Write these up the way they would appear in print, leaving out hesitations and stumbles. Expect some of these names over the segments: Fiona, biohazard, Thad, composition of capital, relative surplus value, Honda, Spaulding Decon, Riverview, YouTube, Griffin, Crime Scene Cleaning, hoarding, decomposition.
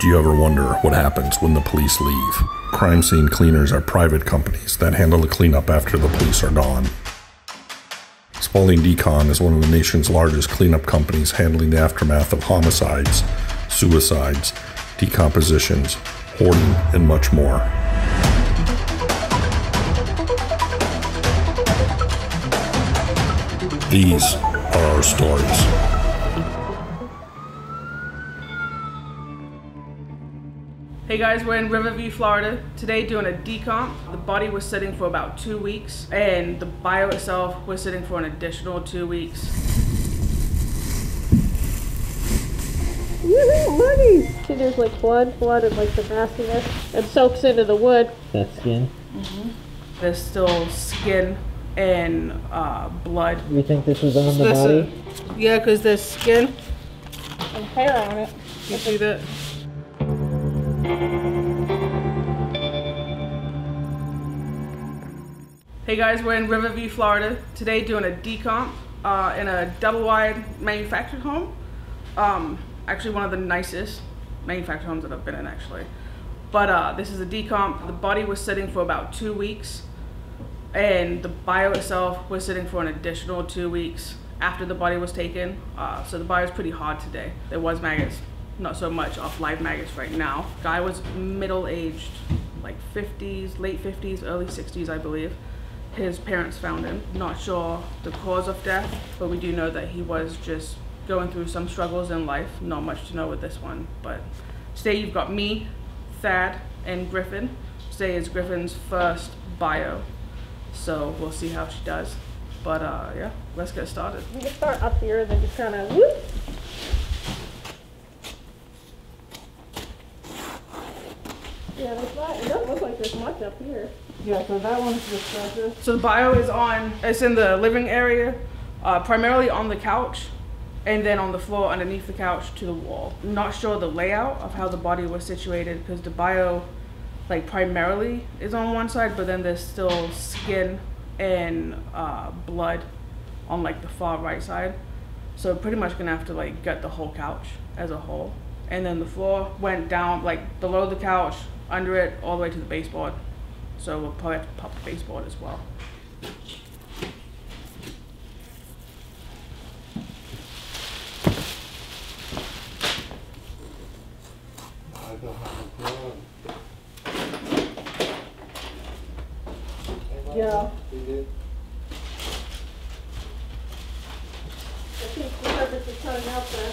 Do you ever wonder what happens when the police leave? Crime Scene Cleaners are private companies that handle the cleanup after the police are gone. Spaulding Decon is one of the nation's largest cleanup companies, handling the aftermath of homicides, suicides, decompositions, hoarding, and much more. These are our stories. Hey guys, we're in Riverview, Florida. Today doing a decomp. The body was sitting for about 2 weeks and the bio itself was sitting for an additional 2 weeks. Woohoo, money! See, there's like blood and like the nastiness. It soaks into the wood. That skin? Mm-hmm. There's still skin and blood. You think this was on the body? Yeah, because there's skin and hair on it. You see that? Hey guys, we're in Riverview, Florida. Today doing a decomp in a double-wide manufactured home. Actually one of the nicest manufactured homes that I've been in, actually. But this is a decomp. The body was sitting for about 2 weeks and the bio itself was sitting for an additional 2 weeks after the body was taken. So the bio is pretty hard today. There was maggots. Not so much off live maggots right now. Guy was middle-aged, like 50s, late 50s, early 60s, I believe. His parents found him. Not sure the cause of death, but we do know that he was just going through some struggles in life. Not much to know with this one, but today you've got me, Thad, and Griffin. Today is Griffin's first bio, so we'll see how she does. But yeah, let's get started. We can start up here, then just kind of whoop. Yeah, that's not, it doesn't look like there's much up here. Yeah, so that one's just like this. So the bio is on, it's in the living area, primarily on the couch, and then on the floor underneath the couch to the wall. I'm not sure the layout of how the body was situated because the bio, like, primarily is on one side, but then there's still skin and blood on, like, the far right side. So pretty much gonna have to, like, gut the whole couch as a whole. And then the floor went down, like, below the couch, under it, all the way to the baseboard. So we'll probably have to pop the baseboard as well. Yeah. I think the surface is coming out there.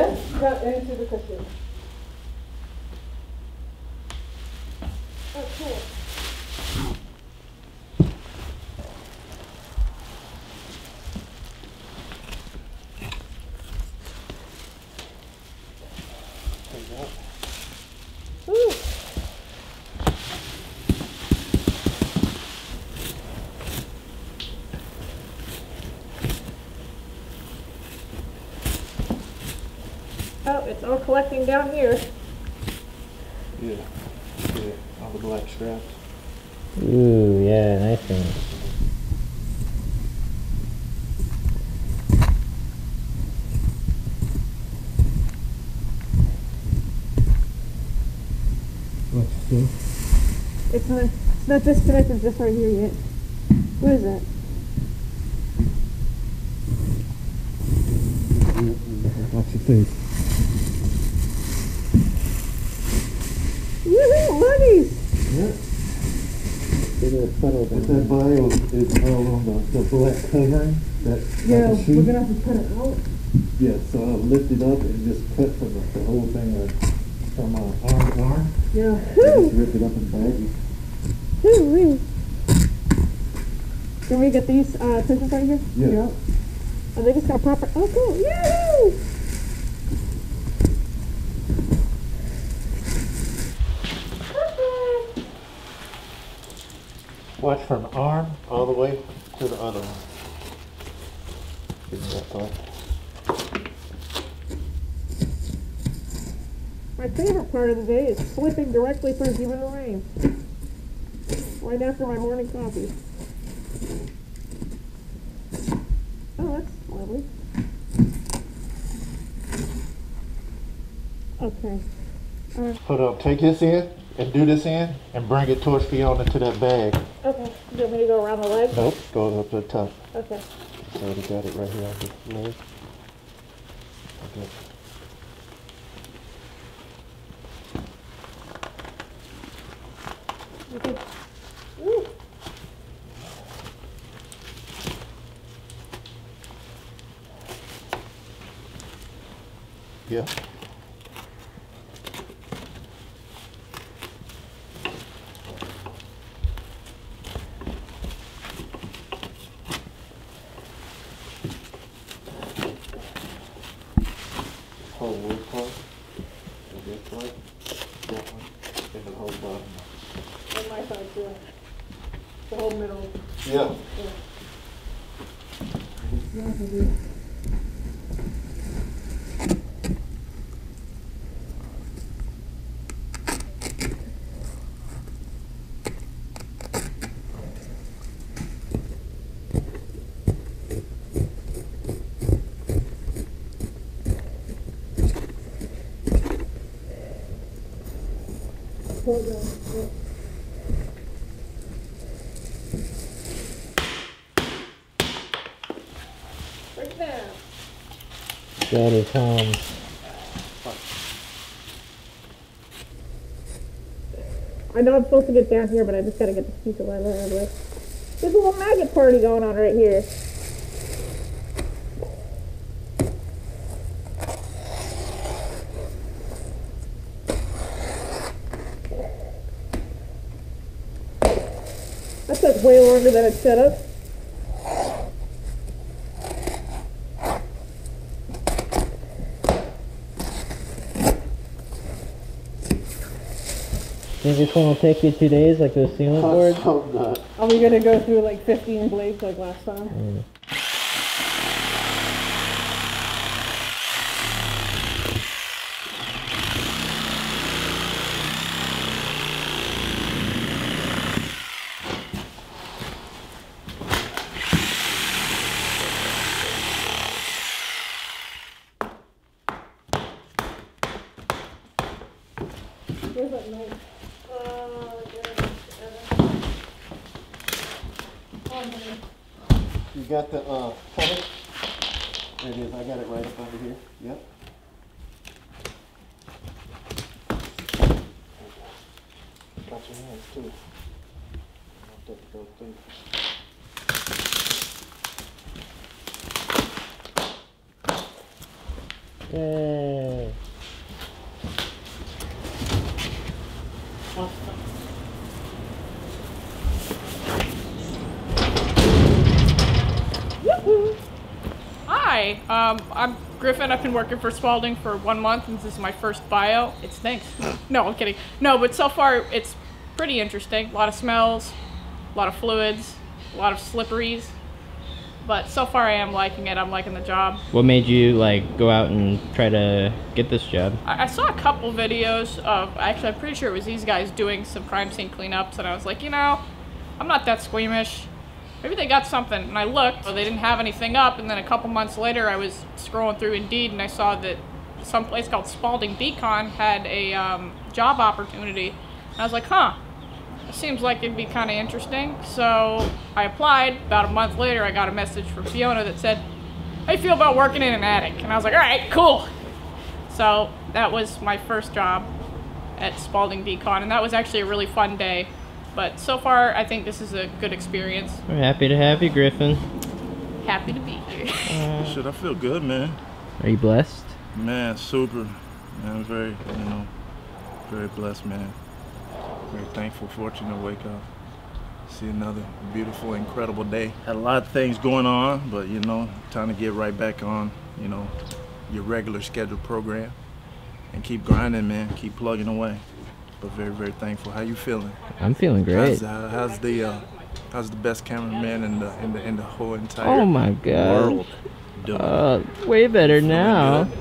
This cut into the cushion. Oh, cool. Ooh. Oh, it's all collecting down here. Yeah. Yeah. All the black straps. Ooh, yeah, nice thing. What's this? It's not disconnected just right here yet. What is that? What's your face? Woohoo, money! Yeah. If that bio is held on the black covering, that yeah, sheet, we're gonna have to cut it out. Yeah, so I'll lift it up and just cut from the whole thing from arm to arm. Yeah. Just rip it up and bag it. Ooh-wee. Can we get these tensions right here? Yeah. Yep. Are they just got proper? Oh, cool! Yahoo! Watch from arm all the way to the other one. Give me that thought. My favorite part of the day is slipping directly through human rain. Right after my morning coffee. Oh, that's lovely. Okay. Hold up, take this in and do this in and bring it towards Fiona to that bag. Okay, do you want me to go around the leg? Nope, go up to the top. Okay. So we got it right here on the leg. Okay. Okay. Ooh. Yeah. Whole wood part, and this part, that one, and the whole bottom. And my side too. The whole middle. Yeah. Yeah. Hold on. Break it down. Got it, I know I'm supposed to get down here, but I just gotta get this piece of my land with. There's a little maggot party going on right here. That's way longer than it's set up. You just want to take you 2 days like those ceiling boards? Oh, God. Are we going to go through like 15 blades like last time? Mm. Where's that knife? You got the cutter? There it is. I got it right up under here. Yep. Got your hands too. I want that to go through. Yay. Hi, I'm Griffin. I've been working for Spaulding for 1 month, and this is my first bio. It's thanks. No, I'm kidding. No, but so far it's pretty interesting. A lot of smells, a lot of fluids, a lot of slipperies. But so far I am liking it. I'm liking the job. What made you like go out and try to get this job? I saw a couple videos of, actually I'm pretty sure it was these guys doing some crime scene cleanups, and I was like, you know, I'm not that squeamish. Maybe they got something. And I looked, but they didn't have anything up. And then a couple months later I was scrolling through Indeed and I saw that some place called Spaulding Decon had a job opportunity. And I was like, huh. Seems like it'd be kind of interesting. So I applied. About a month later, I got a message from Fiona that said, "How you feel about working in an attic?" And I was like, all right, cool. So that was my first job at Spaulding Decon, and that was actually a really fun day. But so far, I think this is a good experience. We're happy to have you, Griffin. Happy to be here. Shit, I feel good, man. Are you blessed? Man, super. Man, I'm very, you know, very blessed, man. Very thankful, fortunate to wake up, see another beautiful, incredible day. Had a lot of things going on, but you know, time to get right back on, you know, your regular scheduled program and keep grinding, man. Keep plugging away. But very, very thankful. How you feeling? I'm feeling great. How's the best cameraman in the whole entire world? Oh my God. Doing? Way better now. Good.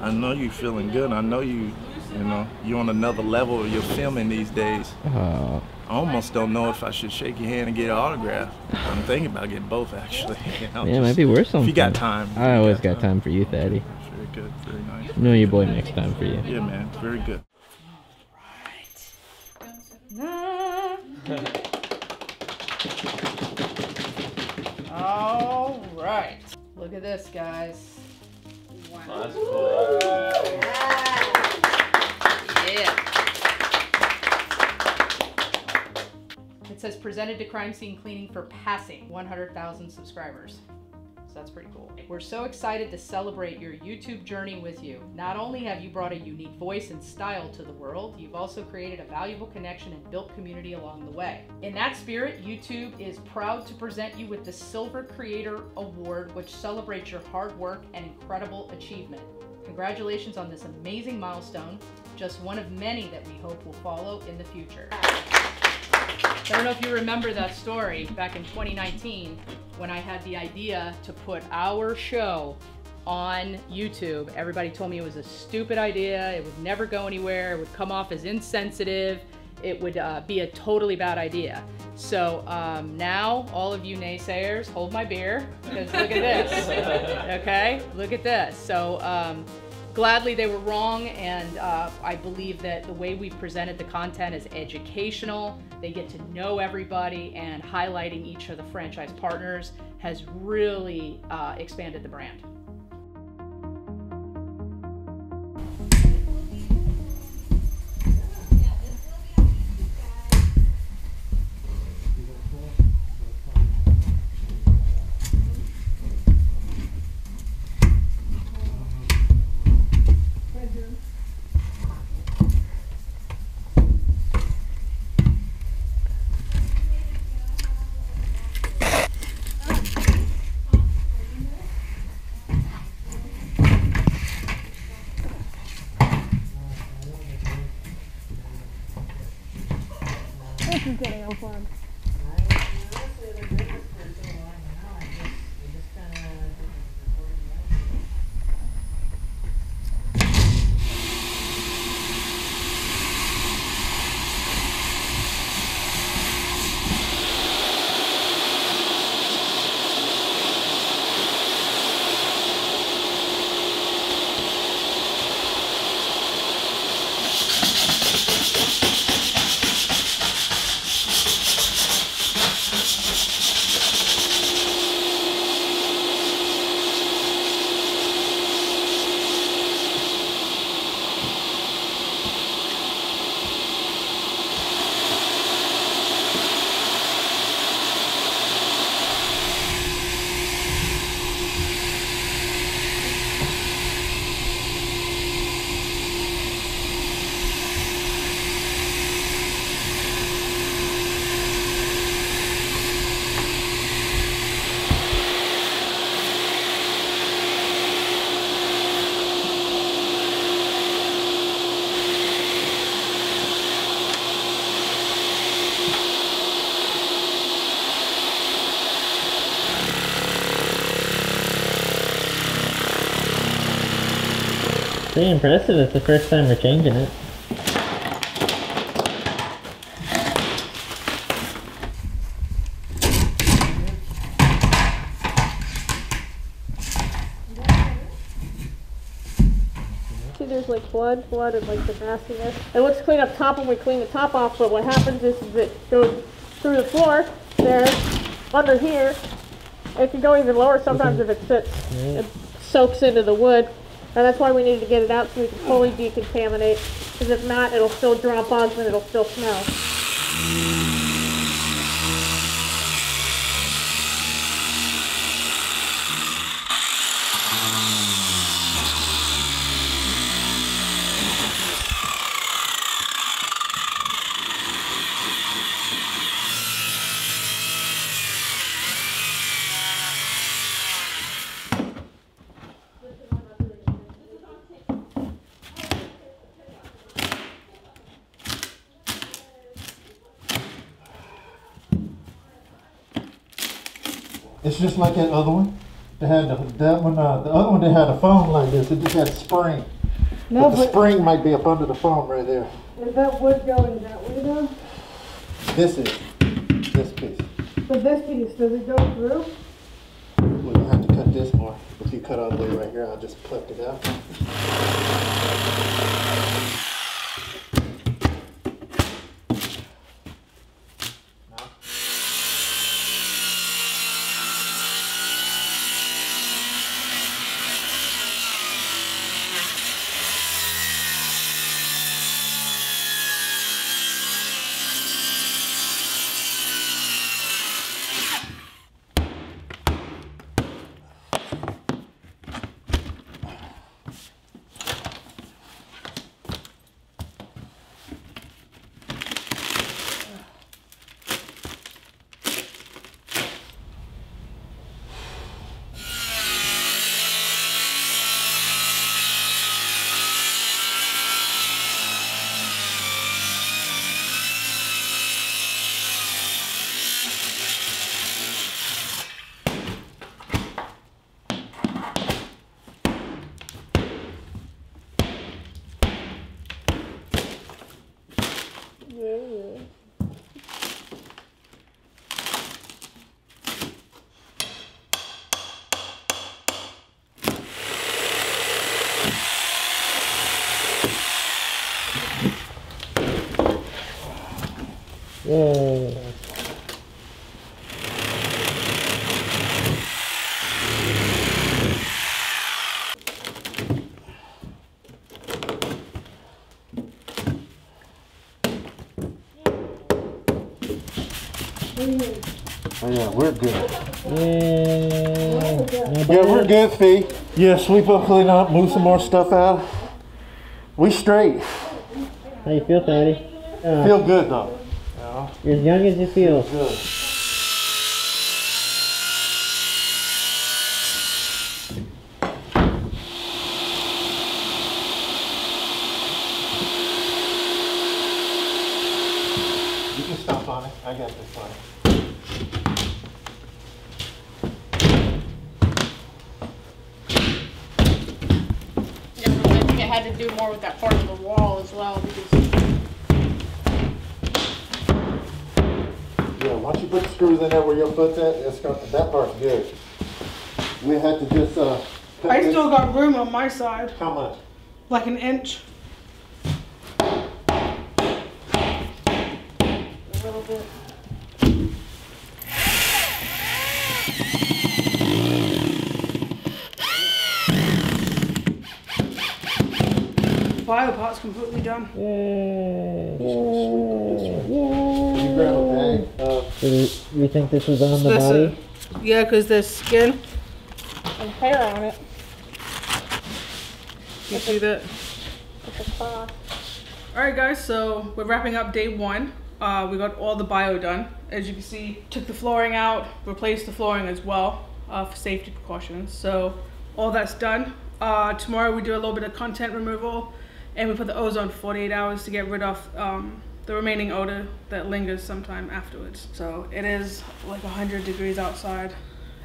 I know you feeling good. I know you. You know, you're on another level of your filming these days. Oh. I almost don't know if I should shake your hand and get an autograph. I'm thinking about getting both, actually. You know, yeah, it might be worth something. If you got time. I always got time for you, Thaddy. Very good, very nice. Know your boy next time for you. Yeah, man, very good. All right. Look at this, guys. Wow. That's cool. Yeah. Yeah. It says presented to Crime Scene Cleaning for passing 100,000 subscribers. So that's pretty cool. We're so excited to celebrate your YouTube journey with you. Not only have you brought a unique voice and style to the world, you've also created a valuable connection and built community along the way. In that spirit, YouTube is proud to present you with the Silver Creator Award, which celebrates your hard work and incredible achievement. Congratulations on this amazing milestone, just one of many that we hope will follow in the future. I don't know if you remember that story back in 2019 when I had the idea to put our show on YouTube. Everybody told me it was a stupid idea, it would never go anywhere, it would come off as insensitive, it would be a totally bad idea. So now, all of you naysayers, hold my beer, because look at this, okay? Look at this. So gladly they were wrong, and I believe that the way we presented the content is educational. They get to know everybody, and highlighting each of the franchise partners has really expanded the brand. Pretty impressive, it's the first time we're changing it. See, there's like blood and like the nastiness. And let's clean up top when we clean the top off, but what happens is it goes through the floor, there, under here. It can go even lower sometimes if it sits. Yeah. It soaks into the wood. And that's why we needed to get it out so we can fully decontaminate, because if not, it'll still draw bugs and it'll still smell. It's just like that other one. They had the other one. They had a foam like this. It just had spring. No, but the spring might be up under the foam right there. Is that wood going that way though? This piece. But this piece, does it go through? We're gonna have to cut this more. If you cut all the way right here, I'll just pluck it out. Whoa. Oh yeah, we're good. Yeah, we're good, Fee. Yeah, sweep up, clean up, move some more stuff out. We straight. How you feel, Thady? Feel good though. You're as young as you feel. Good. You can stop on it. I got this one. Yeah, I think I had to do more with that part of the wall as well because. Once you put the screws in there where your foot's at, that part's good. We had to just I still got room on my side. How much? Like an inch. A little bit. The bio part's completely done. You think this was on the body? Yeah, because there's skin and hair on it. You see that? It's a cloth. Alright guys, so we're wrapping up day one. We got all the bio done. As you can see, took the flooring out, replaced the flooring as well for safety precautions. So all that's done. Tomorrow we do a little bit of content removal and we put the ozone 48 hours to get rid of the remaining odor that lingers sometime afterwards. So it is like 100 degrees outside.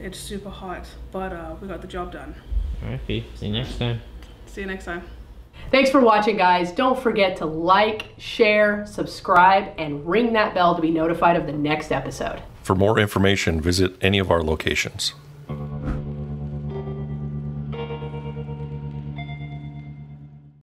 It's super hot, but we got the job done. All right, Fee, see you next time. See you next time. Thanks for watching, guys. Don't forget to like, share, subscribe, and ring that bell to be notified of the next episode. For more information, visit any of our locations.